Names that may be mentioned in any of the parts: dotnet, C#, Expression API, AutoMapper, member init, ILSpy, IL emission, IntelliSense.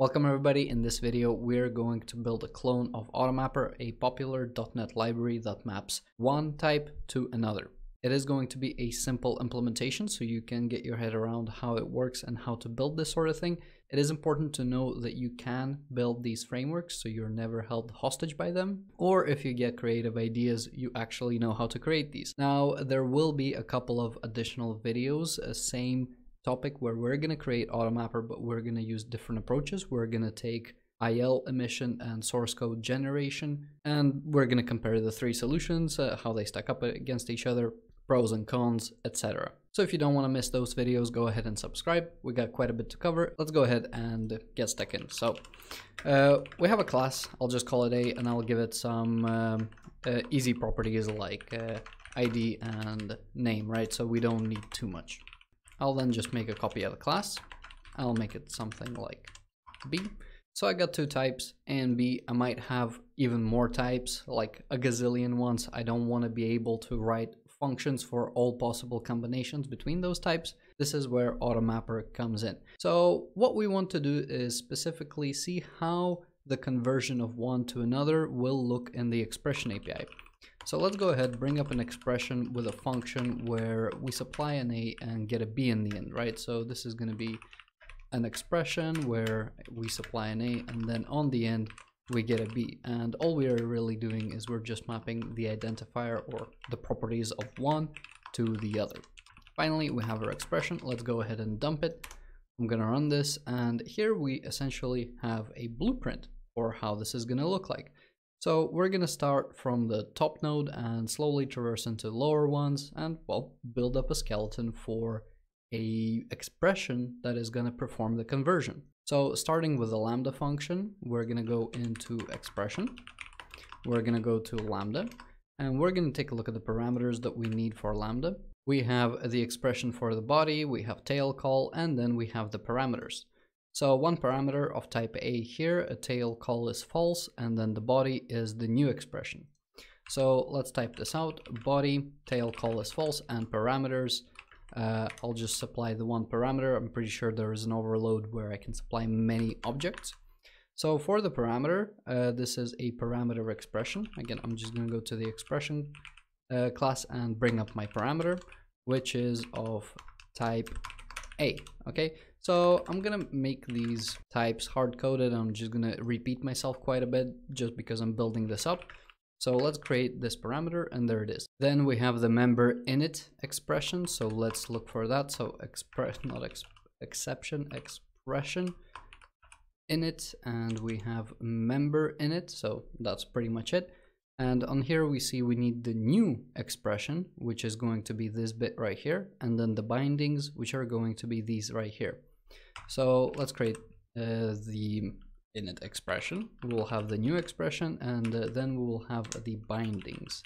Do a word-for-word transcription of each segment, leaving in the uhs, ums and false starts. Welcome everybody. In this video, we're going to build a clone of AutoMapper, a popular dot net library that maps one type to another. It is going to be a simple implementation so you can get your head around how it works and how to build this sort of thing. It is important to know that you can build these frameworks so you're never held hostage by them, or if you get creative ideas, you actually know how to create these. Now, there will be a couple of additional videos, same topic, where we're going to create AutoMapper, but we're going to use different approaches. We're going to take I L emission and source code generation, and we're going to compare the three solutions, uh, how they stack up against each other, pros and cons, et cetera. So if you don't want to miss those videos, go ahead and subscribe. We got quite a bit to cover. Let's go ahead and get stuck in. So uh, we have a class. I'll just call it A, and I'll give it some um, uh, easy properties like uh, I D and name, right? So we don't need too much. I'll then just make a copy of the class. I'll make it something like B. So I got two types, A and B. I might have even more types, like a gazillion ones. I don't want to be able to write functions for all possible combinations between those types. This is where AutoMapper comes in. So what we want to do is specifically see how the conversion of one to another will look in the Expression A P I. So let's go ahead, bring up an expression with a function where we supply an A and get a B in the end, right? So this is going to be an expression where we supply an A, and then on the end we get a B. And all we are really doing is we're just mapping the identifier or the properties of one to the other. Finally, we have our expression. Let's go ahead and dump it. I'm going to run this, and here we essentially have a blueprint for how this is going to look like. So we're going to start from the top node and slowly traverse into lower ones and, well, build up a skeleton for a expression that is going to perform the conversion. So starting with the Lambda function, we're going to go into expression. We're going to go to Lambda, and we're going to take a look at the parameters that we need for Lambda. We have the expression for the body, we have tail call, and then we have the parameters. So one parameter of type A here, a tail call is false, and then the body is the new expression. So let's type this out, body, tail call is false, and parameters. Uh, I'll just supply the one parameter. I'm pretty sure there is an overload where I can supply many objects. So for the parameter, uh, this is a parameter expression. Again, I'm just going to go to the expression uh, class and bring up my parameter, which is of type A, okay? So I'm going to make these types hard-coded. I'm just going to repeat myself quite a bit just because I'm building this up. So let's create this parameter, and there it is. Then we have the member init expression. So let's look for that. So express, not ex exception, expression init, and we have member init. So that's pretty much it. And on here we see we need the new expression, which is going to be this bit right here, and then the bindings, which are going to be these right here. So let's create uh, the init expression. We'll have the new expression, and uh, then we will have the bindings.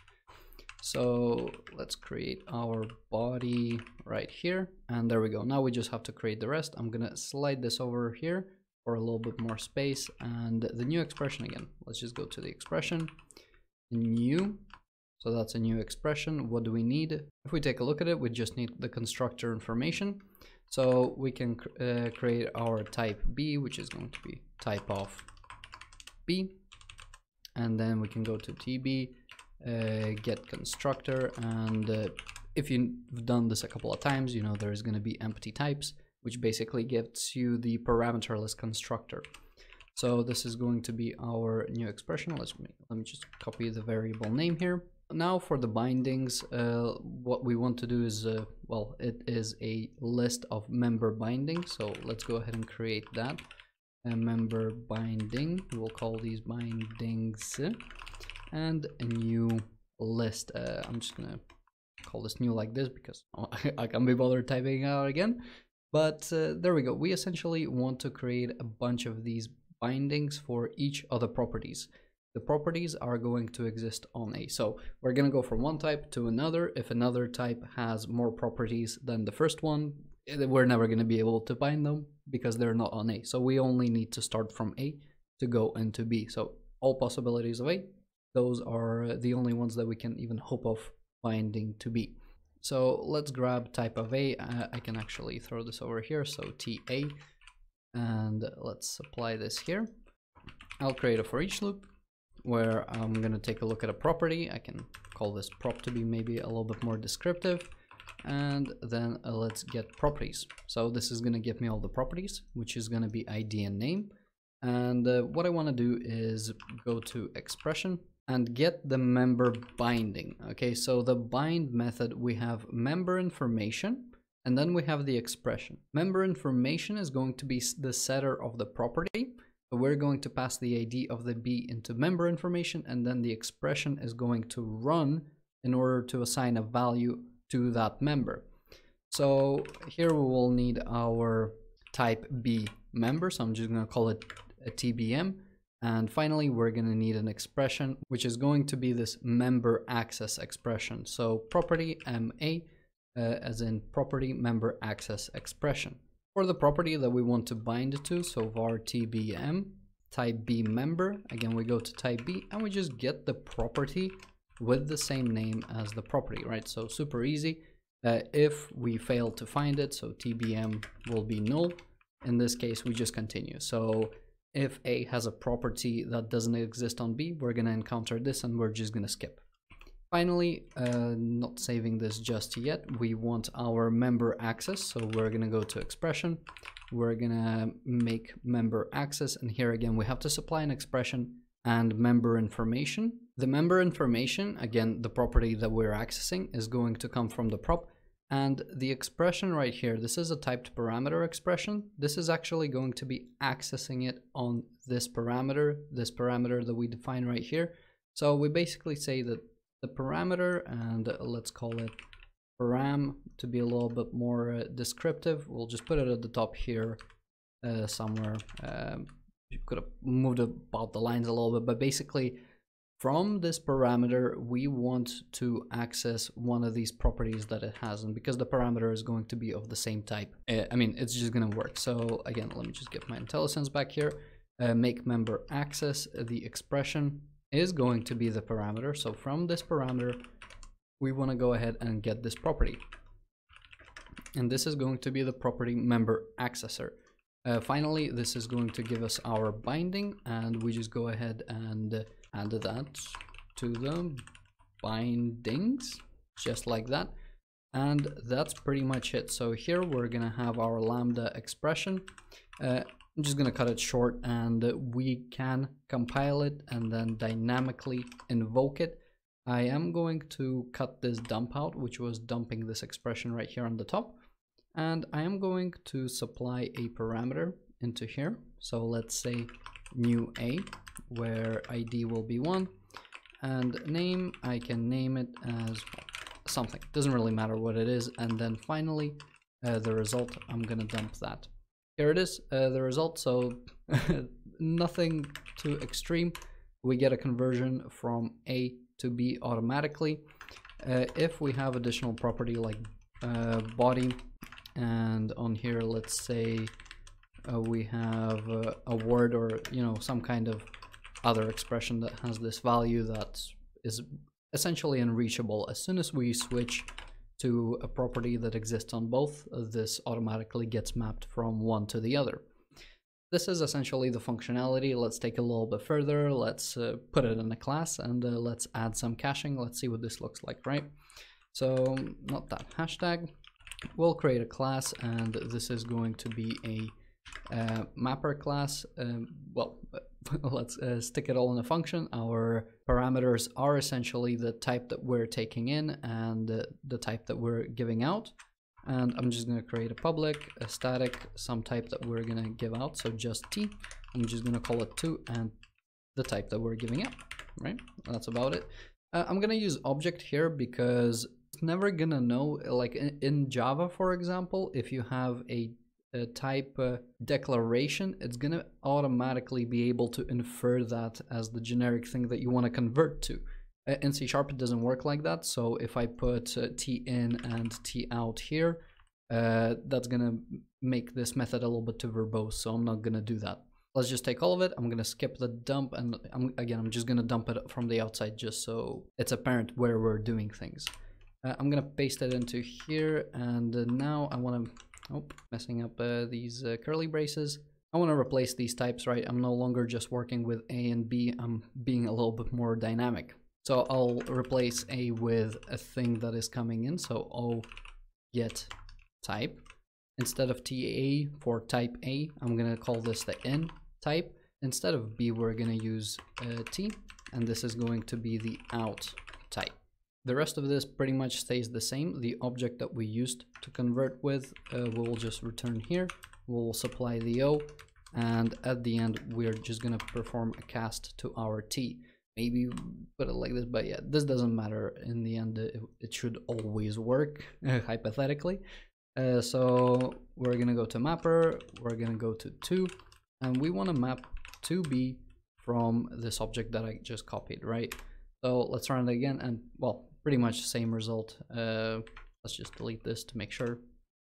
So let's create our body right here, and there we go. Now we just have to create the rest. I'm gonna slide this over here for a little bit more space, and the new expression again. Let's just go to the expression, new. So that's a new expression. What do we need? If we take a look at it, we just need the constructor information. So we can uh, create our type B, which is going to be type of B, and then we can go to T B, uh, get constructor, and uh, if you've done this a couple of times, you know there is going to be empty types, which basically gives you the parameterless constructor. So this is going to be our new expression. Let's make, let me just copy the variable name here. Now for the bindings, uh, what we want to do is, uh, well, it is a list of member bindings. So let's go ahead and create that. A member binding, we'll call these bindings, and a new list. Uh, I'm just gonna call this new like this because I can't be bothered typing it out again. But uh, there we go. We essentially want to create a bunch of these bindings for each of the properties. The properties are going to exist on A. So we're going to go from one type to another. If another type has more properties than the first one, we're never going to be able to bind them because they're not on A. So we only need to start from A to go into B. So all possibilities of A, those are the only ones that we can even hope of binding to B. So let's grab type of A. Uh, I can actually throw this over here. So T A, and let's apply this here. I'll create a for each loop where I'm going to take a look at a property. I can call this prop to be maybe a little bit more descriptive, and then uh, let's get properties. So this is going to give me all the properties, which is going to be I D and name. And uh, what I want to do is go to expression and get the member binding. Okay, so the bind method, we have member information, and then we have the expression. Member information is going to be the setter of the property. We're going to pass the I D of the B into member information, and then the expression is going to run in order to assign a value to that member. So here we will need our type B member, so I'm just going to call it a T B M. And finally, we're going to need an expression, which is going to be this member access expression. So property M A, uh, as in property member access expression. For the property that we want to bind it to, so var T B M, type B member, again we go to type B and we just get the property with the same name as the property, right? So super easy. Uh, if we fail to find it, so T B M will be null. In this case, we just continue. So if A has a property that doesn't exist on B, we're going to encounter this and we're just going to skip. Finally, uh, not saving this just yet, we want our member access. So we're going to go to expression. We're going to make member access. And here again, we have to supply an expression and member information. The member information, again, the property that we're accessing is going to come from the prop. And the expression right here, this is a typed parameter expression. This is actually going to be accessing it on this parameter, this parameter that we define right here. So we basically say that the parameter, and let's call it param to be a little bit more descriptive. We'll just put it at the top here uh, somewhere. Um, you could have moved about the lines a little bit, but basically from this parameter, we want to access one of these properties that it has. And because the parameter is going to be of the same type, I mean, it's just going to work. So again, let me just get my IntelliSense back here, uh, make member access, the expression is going to be the parameter. So from this parameter, we want to go ahead and get this property. And this is going to be the property member accessor. Uh, finally, this is going to give us our binding, and we just go ahead and add that to the bindings, just like that. And that's pretty much it. So here we're going to have our Lambda expression. Uh, I'm just going to cut it short, and we can compile it and then dynamically invoke it. I am going to cut this dump out, which was dumping this expression right here on the top. And I am going to supply a parameter into here. So let's say new A, where I D will be one. And name, I can name it as something. Doesn't really matter what it is. And then finally, uh, the result, I'm going to dump that. Here it is, uh, the result. So nothing too extreme. We get a conversion from A to B automatically. Uh, if we have additional property like uh, body, and on here, let's say uh, we have uh, a word or, you know, some kind of other expression that has this value that is essentially unreachable. As soon as we switch to a property that exists on both, this automatically gets mapped from one to the other. This is essentially the functionality. Let's take a little bit further. Let's uh, put it in a class and uh, let's add some caching. Let's see what this looks like, right? So not that hashtag. We'll create a class, and this is going to be a uh, mapper class. Um, well, let's uh, stick it all in a function. Our parameters are essentially the type that we're taking in and uh, the type that we're giving out. And I'm just going to create a public, a static, some type that we're going to give out. So just T. I'm just going to call it two and the type that we're giving out, right? That's about it. Uh, I'm going to use object here because it's never going to know, like in, in Java, for example, if you have a Uh, type uh, declaration, it's going to automatically be able to infer that as the generic thing that you want to convert to. Uh, in C sharp, it doesn't work like that. So if I put uh, T in and T out here, uh, that's going to make this method a little bit too verbose. So I'm not going to do that. Let's just take all of it. I'm going to skip the dump. And I'm, again, I'm just going to dump it from the outside just so it's apparent where we're doing things. Uh, I'm going to paste it into here. And uh, now I want to... Oh, messing up uh, these uh, curly braces. I want to replace these types, right? I'm no longer just working with A and B. I'm being a little bit more dynamic. So I'll replace A with a thing that is coming in. So O get type. Instead of T A for type A, I'm going to call this the N type. Instead of B, we're going to use uh, T, and this is going to be the out type. The rest of this pretty much stays the same. The object that we used to convert with, uh, we'll just return here. We'll supply the O, and at the end, we're just going to perform a cast to our T. Maybe put it like this, but yeah, this doesn't matter. In the end, it, it should always work, hypothetically. Uh, so we're going to go to mapper, we're going to go to two, and we want to map to B from this object that I just copied, right? So let's run it again, and well, pretty much the same result. Uh, let's just delete this to make sure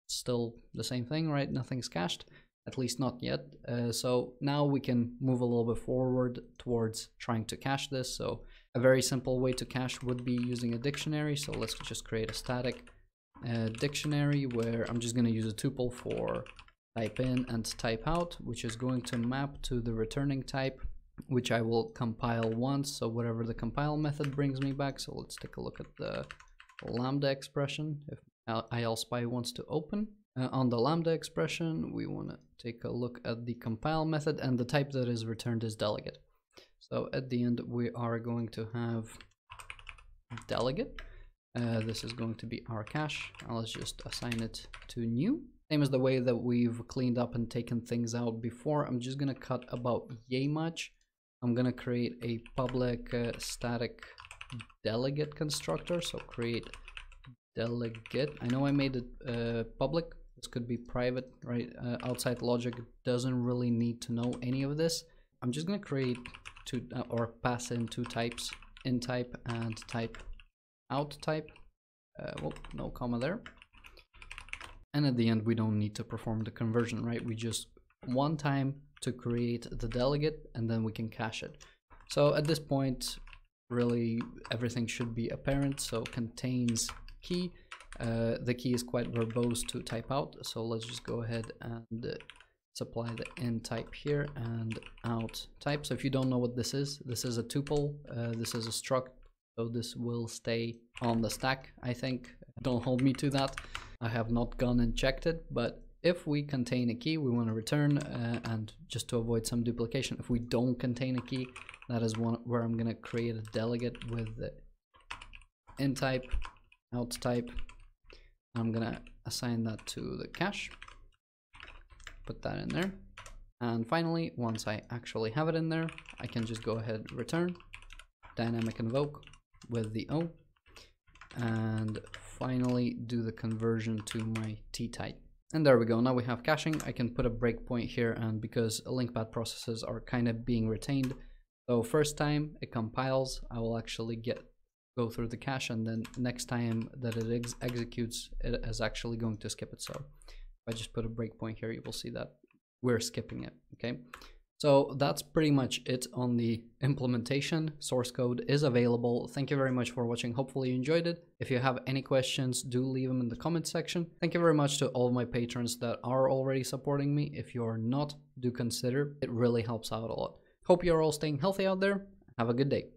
it's still the same thing, right? Nothing's cached, at least not yet. Uh, so now we can move a little bit forward towards trying to cache this. So a very simple way to cache would be using a dictionary. So let's just create a static uh, dictionary where I'm just going to use a tuple for type in and type out, which is going to map to the returning type, which I will compile once. So whatever the compile method brings me back. So let's take a look at the lambda expression. If ILSpy wants to open uh, on the lambda expression, we want to take a look at the compile method, and the type that is returned is delegate. So at the end, we are going to have delegate. Uh, this is going to be our cache. Now let's just assign it to new. Same as the way that we've cleaned up and taken things out before. I'm just going to cut about yay much. I'm going to create a public uh, static delegate constructor. So create delegate. I know I made it uh, public. This could be private, right? Uh, outside logic doesn't really need to know any of this. I'm just going to create two uh, or pass in two types, in type and type out type. Uh, well, no comma there. And at the end, we don't need to perform the conversion, right? We just one time to create the delegate, and then we can cache it. So at this point, really everything should be apparent. So contains key. Uh, the key is quite verbose to type out. So let's just go ahead and uh, supply the in type here and out type. So if you don't know what this is, this is a tuple. Uh, this is a struct. So this will stay on the stack, I think. Don't hold me to that. I have not gone and checked it, but if we contain a key, we want to return, uh, and just to avoid some duplication, if we don't contain a key, that is one where I'm going to create a delegate with the in type, out type. I'm going to assign that to the cache, put that in there. And finally, once I actually have it in there, I can just go ahead and return dynamic invoke with the O, and finally do the conversion to my T type. And there we go. Now we have caching. I can put a breakpoint here, and because link path processes are kind of being retained, so first time it compiles, I will actually get go through the cache, and then next time that it ex executes, it is actually going to skip it. So if I just put a breakpoint here, you will see that we're skipping it. Okay. So that's pretty much it on the implementation. Source code is available. Thank you very much for watching. Hopefully you enjoyed it. If you have any questions, do leave them in the comment section. Thank you very much to all my patrons that are already supporting me. If you're not, do consider. It really helps out a lot. Hope you're all staying healthy out there. Have a good day.